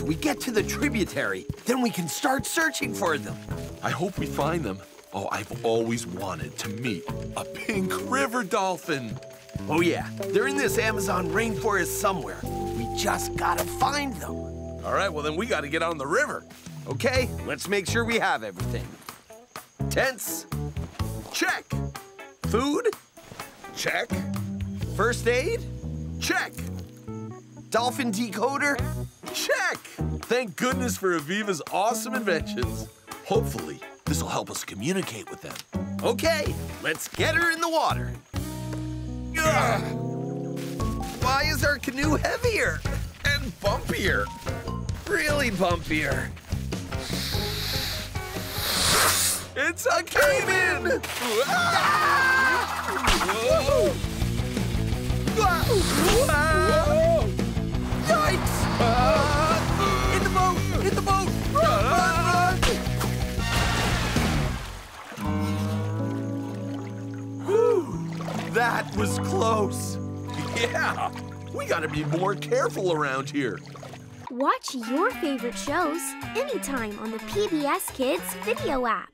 path we get to the tributary. Then we can start searching for them. I hope we find them. Oh, I've always wanted to meet a pink river dolphin. Oh, yeah. They're in this Amazon rainforest somewhere. We just gotta find them. All right, well, then we gotta get on the river. Okay, let's make sure we have everything. Tents, check. Food, check. First aid, check. Dolphin decoder, check. Thank goodness for Aviva's awesome inventions. Hopefully, this will help us communicate with them. Okay, let's get her in the water. Ugh. Why is our canoe heavier? And bumpier. Really bumpier. It's a caiman! Whoa! Whoa! Yikes! In the boat! In the boat! Run, run, run! Whew! That was close. Yeah! We gotta be more careful around here. Watch your favorite shows anytime on the PBS Kids video app.